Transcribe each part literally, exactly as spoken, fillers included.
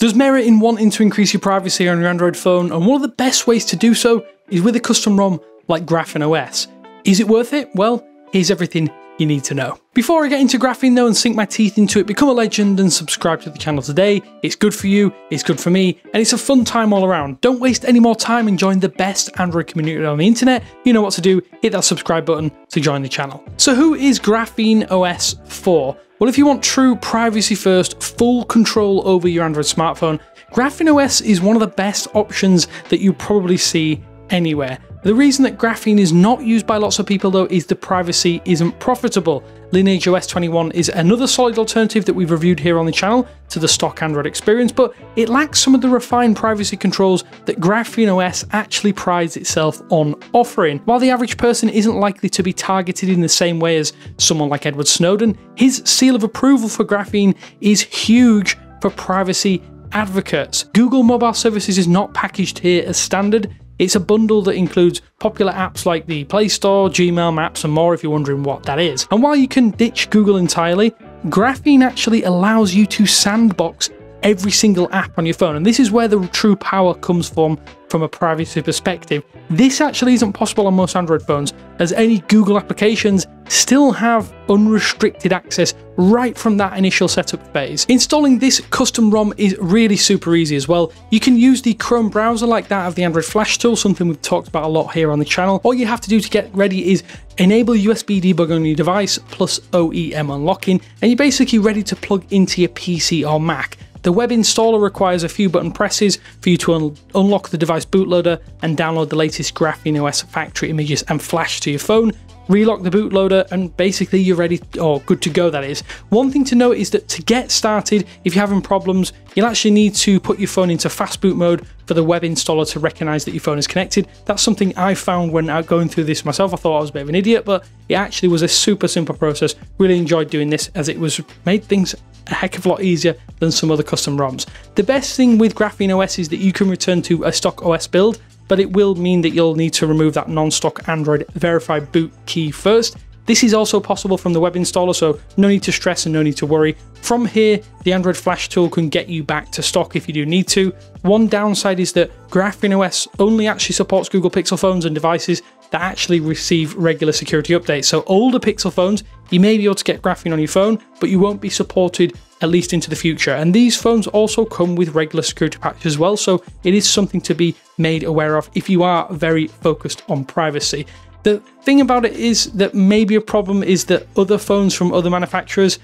There's merit in wanting to increase your privacy on your Android phone, and one of the best ways to do so is with a custom ROM like GrapheneOS. Is it worth it? Well, here's everything you need to know. Before I get into Graphene though and sink my teeth into it, become a legend and subscribe to the channel today. It's good for you, it's good for me, and it's a fun time all around. Don't waste any more time and join the best Android community on the internet. You know what to do, hit that subscribe button to join the channel. So who is GrapheneOS for? Well, if you want true privacy first, full control over your Android smartphone, GrapheneOS is one of the best options that you probably see anywhere. The reason that Graphene is not used by lots of people though is the privacy isn't profitable. Lineage O S twenty-one is another solid alternative that we've reviewed here on the channel to the stock Android experience, but it lacks some of the refined privacy controls that GrapheneOS actually prides itself on offering. While the average person isn't likely to be targeted in the same way as someone like Edward Snowden, his seal of approval for Graphene is huge for privacy advocates. Google Mobile Services is not packaged here as standard. It's a bundle that includes popular apps like the Play Store, Gmail, Maps and more if you're wondering what that is. And while you can ditch Google entirely, Graphene actually allows you to sandbox every single app on your phone. And this is where the true power comes from, from a privacy perspective. This actually isn't possible on most Android phones, as any Google applications still have unrestricted access right from that initial setup phase. Installing this custom ROM is really super easy as well. You can use the Chrome browser like that of the Android Flash tool, something we've talked about a lot here on the channel. All you have to do to get ready is enable U S B debug on your device plus O E M unlocking, and you're basically ready to plug into your P C or Mac. The web installer requires a few button presses for you to un unlock the device bootloader and download the latest GrapheneOS factory images and flash to your phone. Relock the bootloader and basically you're ready, or good to go that is. One thing to note is that to get started, if you're having problems, you'll actually need to put your phone into fast boot mode for the web installer to recognize that your phone is connected. That's something I found when going through this myself. I thought I was a bit of an idiot, but it actually was a super simple process. Really enjoyed doing this as it was made things a heck of a lot easier than some other custom ROMs. The best thing with GrapheneOS is that you can return to a stock O S build, but it will mean that you'll need to remove that non-stock Android verified boot key first. This is also possible from the web installer, so no need to stress and no need to worry. From here, the Android Flash tool can get you back to stock if you do need to. One downside is that GrapheneOS only actually supports Google Pixel phones and devices that actually receive regular security updates. So older Pixel phones, you may be able to get Graphene on your phone, but you won't be supported at least into the future. And these phones also come with regular security patches as well, so it is something to be made aware of if you are very focused on privacy. The thing about it is that maybe a problem is that other phones from other manufacturers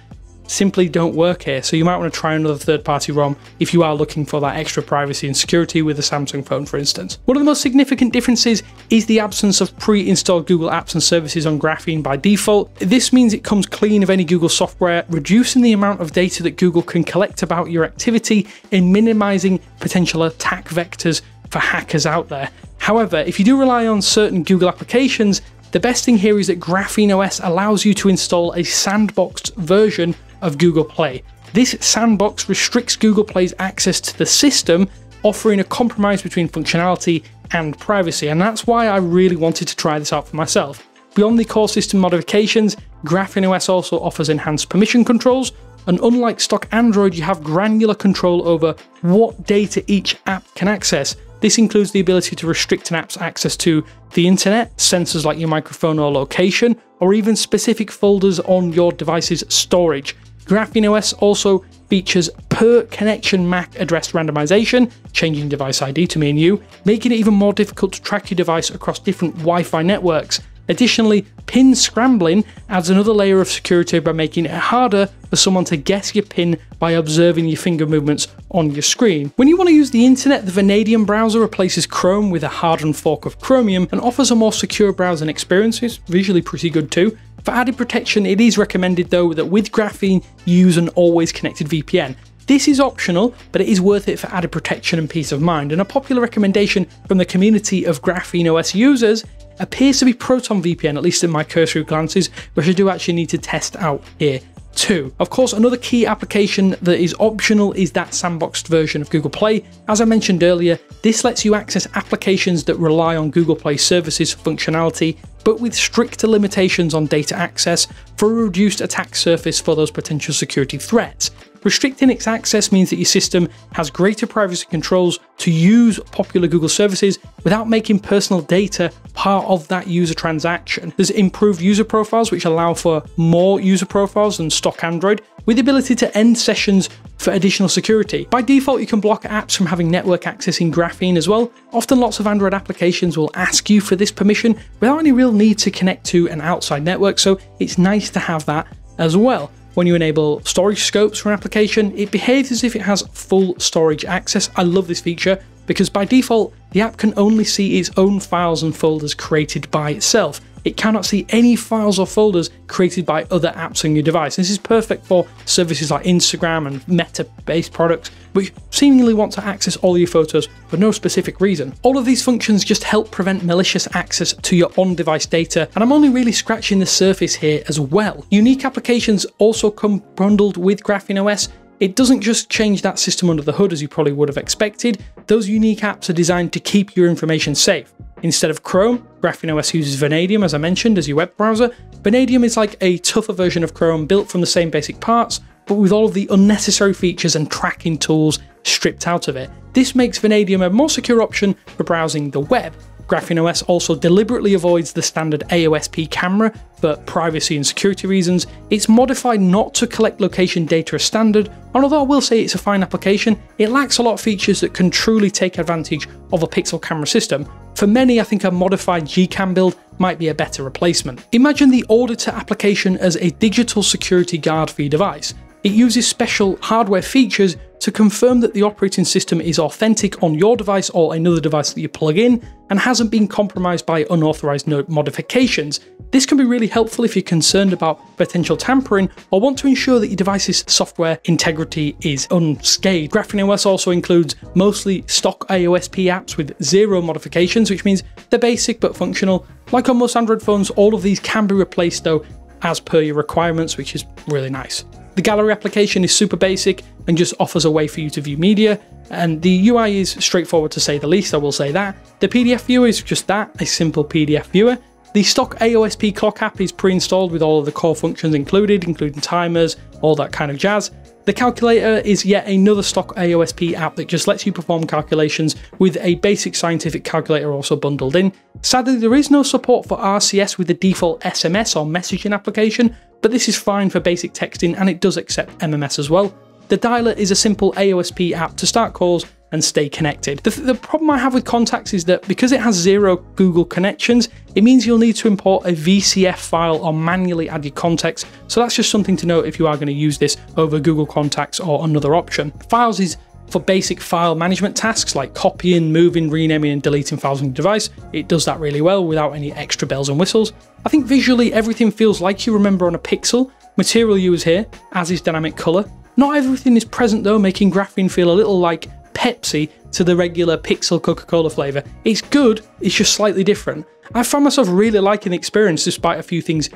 simply don't work here, so you might want to try another third-party ROM if you are looking for that extra privacy and security with a Samsung phone, for instance. One of the most significant differences is the absence of pre-installed Google apps and services on Graphene by default. This means it comes clean of any Google software, reducing the amount of data that Google can collect about your activity and minimizing potential attack vectors for hackers out there. However, if you do rely on certain Google applications, the best thing here is that GrapheneOS allows you to install a sandboxed version of Google Play. This sandbox restricts Google Play's access to the system, offering a compromise between functionality and privacy, and that's why I really wanted to try this out for myself. Beyond the core system modifications, GrapheneOS also offers enhanced permission controls, and unlike stock Android, you have granular control over what data each app can access. This includes the ability to restrict an app's access to the internet, sensors like your microphone or location, or even specific folders on your device's storage. GrapheneOS also features per connection M A C address randomization, changing device I D to me and you, making it even more difficult to track your device across different Wi-Fi networks. Additionally, pin scrambling adds another layer of security by making it harder for someone to guess your pin by observing your finger movements on your screen. When you want to use the internet, the Vanadium browser replaces Chrome with a hardened fork of Chromium and offers a more secure browsing experience. It's visually pretty good too. For added protection, it is recommended though that with Graphene, use an always connected V P N. This is optional, but it is worth it for added protection and peace of mind. And a popular recommendation from the community of GrapheneOS users appears to be Proton V P N, at least in my cursory glances, which I do actually need to test out here too. Of course, another key application that is optional is that sandboxed version of Google Play. As I mentioned earlier, this lets you access applications that rely on Google Play services for functionality, but with stricter limitations on data access for a reduced attack surface for those potential security threats. Restricting its access means that your system has greater privacy controls to use popular Google services without making personal data part of that user transaction. There's improved user profiles, which allow for more user profiles than stock Android, with the ability to end sessions for additional security. By default, you can block apps from having network access in Graphene as well. Often lots of Android applications will ask you for this permission without any real need to connect to an outside network, so it's nice to have that as well. When you enable storage scopes for an application, it behaves as if it has full storage access. I love this feature because by default, the app can only see its own files and folders created by itself. It cannot see any files or folders created by other apps on your device. This is perfect for services like Instagram and Meta-based products, which seemingly want to access all your photos for no specific reason. All of these functions just help prevent malicious access to your on-device data, and I'm only really scratching the surface here as well. Unique applications also come bundled with GrapheneOS. It doesn't just change that system under the hood as you probably would have expected. Those unique apps are designed to keep your information safe. Instead of Chrome, GrapheneOS uses Vanadium, as I mentioned, as your web browser. Vanadium is like a tougher version of Chrome, built from the same basic parts, but with all of the unnecessary features and tracking tools stripped out of it. This makes Vanadium a more secure option for browsing the web. GrapheneOS also deliberately avoids the standard A O S P camera for privacy and security reasons. It's modified not to collect location data as standard, and although I will say it's a fine application, it lacks a lot of features that can truly take advantage of a pixel camera system. For many, I think a modified G CAM build might be a better replacement. Imagine the Auditor application as a digital security guard for your device. It uses special hardware features to confirm that the operating system is authentic on your device or another device that you plug in and hasn't been compromised by unauthorized modifications. This can be really helpful if you're concerned about potential tampering or want to ensure that your device's software integrity is unscathed. GrapheneOS also includes mostly stock A O S P apps with zero modifications, which means they're basic but functional. Like on most Android phones, all of these can be replaced though as per your requirements, which is really nice. The gallery application is super basic and just offers a way for you to view media, and the U I is straightforward to say the least, I will say that. The P D F viewer is just that, a simple P D F viewer. The stock A O S P clock app is pre-installed with all of the core functions included, including timers, all that kind of jazz. The calculator is yet another stock A O S P app that just lets you perform calculations with a basic scientific calculator also bundled in. Sadly, there is no support for R C S with the default S M S or messaging application, but this is fine for basic texting and it does accept M M S as well. The dialer is a simple A O S P app to start calls and stay connected. The, th the problem I have with contacts is that because it has zero Google connections, it means you'll need to import a V C F file or manually add your contacts. So that's just something to note if you are going to use this over Google Contacts or another option. Files is for basic file management tasks like copying, moving, renaming and deleting files on your device. It does that really well without any extra bells and whistles. I think visually everything feels like you remember on a Pixel. Material U is here, as is dynamic color. Not everything is present though, making Graphene feel a little like Pepsi to the regular Pixel Coca-Cola flavour. It's good, it's just slightly different. I found myself really liking the experience despite a few things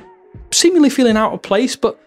seemingly feeling out of place, but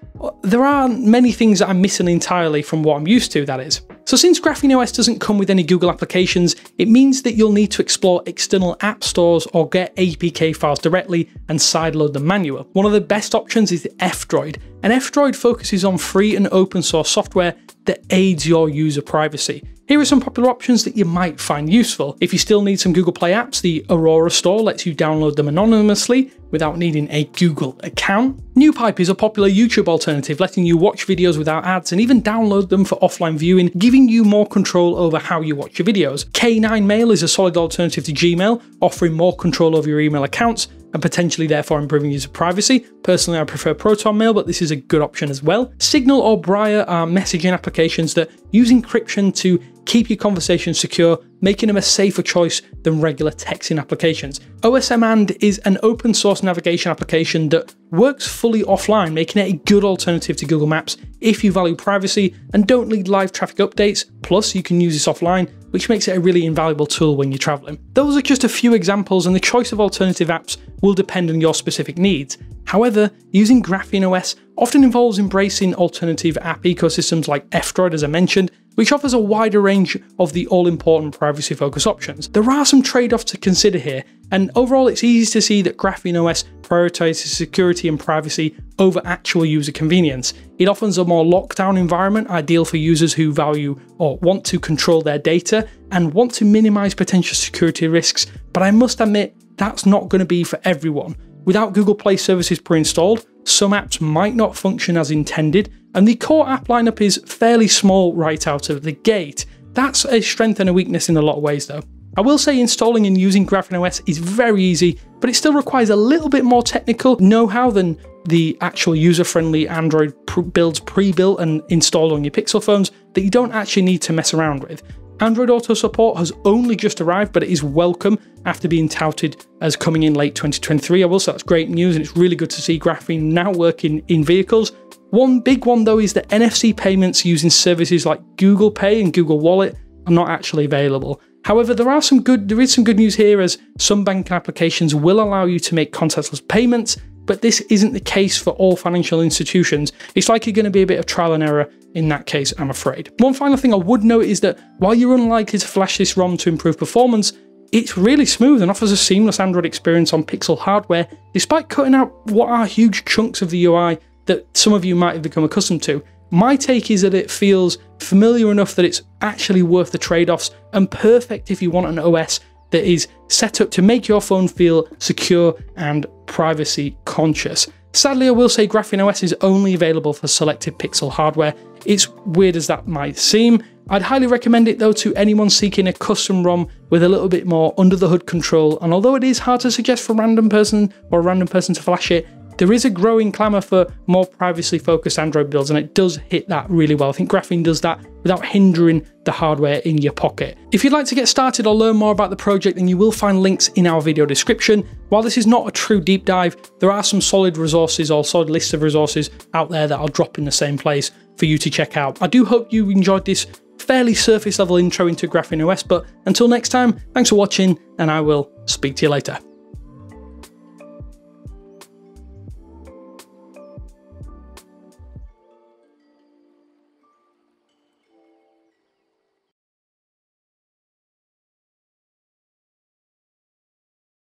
there aren't many things that I'm missing entirely from what I'm used to, that is. So since GrapheneOS doesn't come with any Google applications, it means that you'll need to explore external app stores or get A P K files directly and sideload them manually. One of the best options is the F-Droid, and F-Droid focuses on free and open source software that aids your user privacy. Here are some popular options that you might find useful. If you still need some Google Play apps, the Aurora store lets you download them anonymously without needing a Google account. NewPipe is a popular YouTube alternative, letting you watch videos without ads and even download them for offline viewing, giving you more control over how you watch your videos. K nine Mail is a solid alternative to Gmail, offering more control over your email accounts and potentially therefore improving user privacy. Personally, I prefer ProtonMail, but this is a good option as well. Signal or Briar are messaging applications that use encryption to keep your conversations secure, making them a safer choice than regular texting applications. OSMand is an open source navigation application that works fully offline, making it a good alternative to Google Maps if you value privacy and don't need live traffic updates. Plus, you can use this offline, which makes it a really invaluable tool when you're traveling. Those are just a few examples, and the choice of alternative apps will depend on your specific needs. However, using GrapheneOS often involves embracing alternative app ecosystems like F-Droid, as I mentioned, which offers a wider range of the all-important privacy-focused options. There are some trade-offs to consider here, and overall it's easy to see that GrapheneOS prioritizes security and privacy over actual user convenience. It offers a more lockdown environment ideal for users who value or want to control their data and want to minimize potential security risks, but I must admit that's not going to be for everyone. Without Google Play services pre-installed, some apps might not function as intended, and the core app lineup is fairly small right out of the gate. That's a strength and a weakness in a lot of ways though. I will say installing and using GrapheneOS is very easy, but it still requires a little bit more technical know-how than the actual user-friendly Android builds pre-built and installed on your Pixel phones that you don't actually need to mess around with. Android Auto support has only just arrived, but it is welcome after being touted as coming in late twenty twenty-three. I will say that's great news, and it's really good to see Graphene now working in vehicles. One big one though is that N F C payments using services like Google Pay and Google Wallet are not actually available. However, there are some good, there is some good news here, as some banking applications will allow you to make contactless payments, but this isn't the case for all financial institutions. It's likely going to be a bit of trial and error in that case, I'm afraid. One final thing I would note is that while you're unlikely to flash this ROM to improve performance, it's really smooth and offers a seamless Android experience on Pixel hardware, despite cutting out what are huge chunks of the U I that some of you might have become accustomed to. My take is that it feels familiar enough that it's actually worth the trade-offs, and perfect if you want an O S that is set up to make your phone feel secure and privacy conscious. Sadly, I will say GrapheneOS is only available for selected Pixel hardware. It's weird as that might seem. I'd highly recommend it though to anyone seeking a custom ROM with a little bit more under the hood control, and although it is hard to suggest for a random person or a random person to flash it, there is a growing clamour for more privacy-focused Android builds, and it does hit that really well. I think Graphene does that without hindering the hardware in your pocket. If you'd like to get started or learn more about the project, then you will find links in our video description. While this is not a true deep dive, there are some solid resources or solid lists of resources out there that I'll drop in the same place for you to check out. I do hope you enjoyed this fairly surface-level intro into GrapheneOS, but until next time, thanks for watching, and I will speak to you later.